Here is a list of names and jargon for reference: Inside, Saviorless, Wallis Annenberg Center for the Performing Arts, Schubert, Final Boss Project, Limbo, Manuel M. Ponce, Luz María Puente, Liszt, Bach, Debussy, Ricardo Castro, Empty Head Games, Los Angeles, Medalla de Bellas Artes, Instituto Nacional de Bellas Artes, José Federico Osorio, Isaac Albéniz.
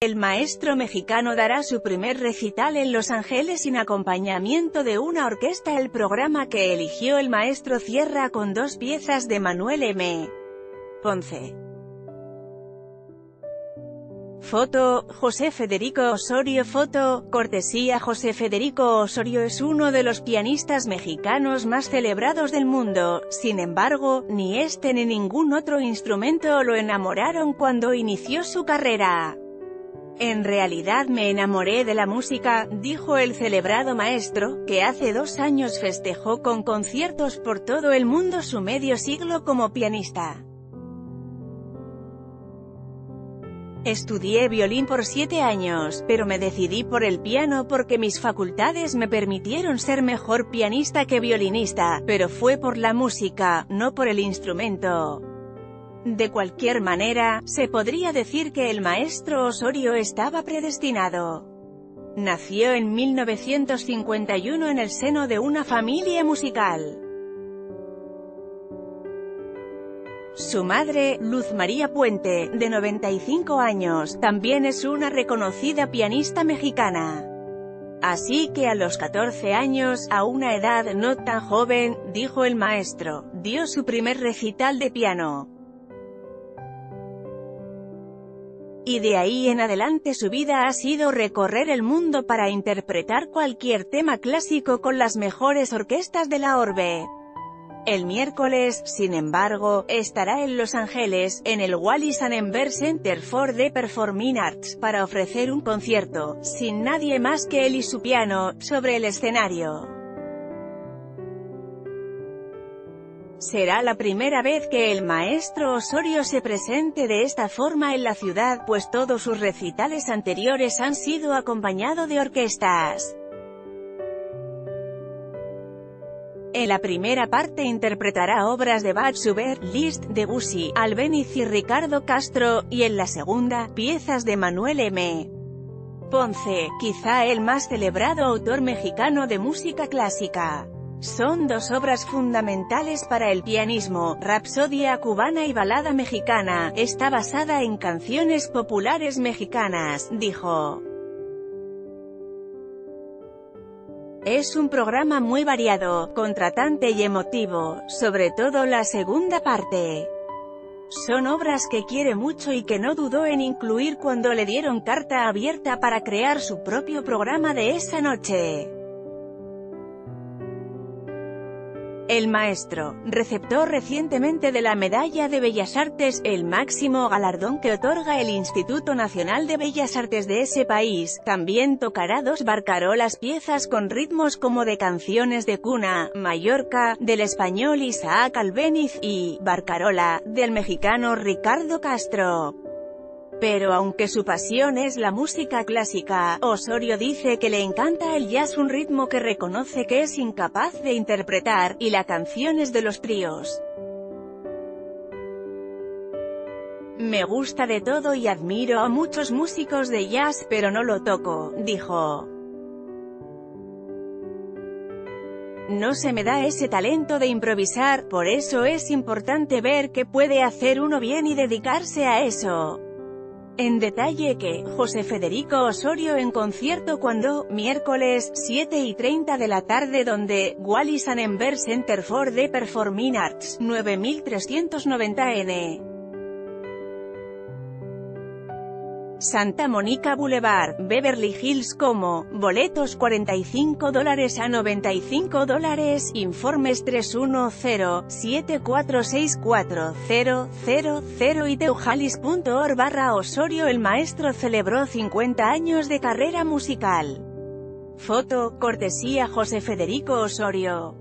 El maestro mexicano dará su primer recital en Los Ángeles sin acompañamiento de una orquesta. El programa que eligió el maestro cierra con dos piezas de Manuel M. Ponce. Foto, José Federico Osorio. Foto, cortesía José Federico Osorio. Es uno de los pianistas mexicanos más celebrados del mundo. Sin embargo, ni este ni ningún otro instrumento lo enamoraron cuando inició su carrera. En realidad me enamoré de la música, dijo el celebrado maestro, que hace 2 años festejó con conciertos por todo el mundo su medio siglo como pianista. Estudié violín por 7 años, pero me decidí por el piano porque mis facultades me permitieron ser mejor pianista que violinista, pero fue por la música, no por el instrumento. De cualquier manera, se podría decir que el maestro Osorio estaba predestinado. Nació en 1951 en el seno de una familia musical. Su madre, Luz María Puente, de 95 años, también es una reconocida pianista mexicana. Así que a los 14 años, a una edad no tan joven, dijo el maestro, dio su primer recital de piano. Y de ahí en adelante su vida ha sido recorrer el mundo para interpretar cualquier tema clásico con las mejores orquestas de la orbe. El miércoles, sin embargo, estará en Los Ángeles, en el Wallis Annenberg Center for the Performing Arts, para ofrecer un concierto, sin nadie más que él y su piano, sobre el escenario. Será la primera vez que el maestro Osorio se presente de esta forma en la ciudad, pues todos sus recitales anteriores han sido acompañados de orquestas. En la primera parte interpretará obras de Bach, Schubert, Liszt, Debussy, Albéniz y Ricardo Castro, y en la segunda, piezas de Manuel M. Ponce, quizá el más celebrado autor mexicano de música clásica. Son 2 obras fundamentales para el pianismo, Rapsodia cubana y Balada mexicana, está basada en canciones populares mexicanas, dijo. Es un programa muy variado, contratante y emotivo, sobre todo la segunda parte. Son obras que quiere mucho y que no dudó en incluir cuando le dieron carta abierta para crear su propio programa de esa noche. El maestro, receptor recientemente de la Medalla de Bellas Artes, el máximo galardón que otorga el Instituto Nacional de Bellas Artes de ese país, también tocará 2 barcarolas piezas con ritmos como de canciones de cuna, Mallorca, del español Isaac Albéniz, y Barcarola, del mexicano Ricardo Castro. Pero aunque su pasión es la música clásica, Osorio dice que le encanta el jazz, un ritmo que reconoce que es incapaz de interpretar, y las canciones de los tríos. Me gusta de todo y admiro a muchos músicos de jazz, pero no lo toco, dijo. No se me da ese talento de improvisar, por eso es importante ver qué puede hacer uno bien y dedicarse a eso. En detalle que, José Federico Osorio en concierto cuando, miércoles, 7:30 de la tarde, donde, Wallis Annenberg Center for the Performing Arts, 9390N. Santa Mónica Boulevard, Beverly Hills. Como, boletos $45 a $95, informes 310-7464000 y teujalis.org/Osorio. El maestro celebró 50 años de carrera musical. Foto, cortesía José Federico Osorio.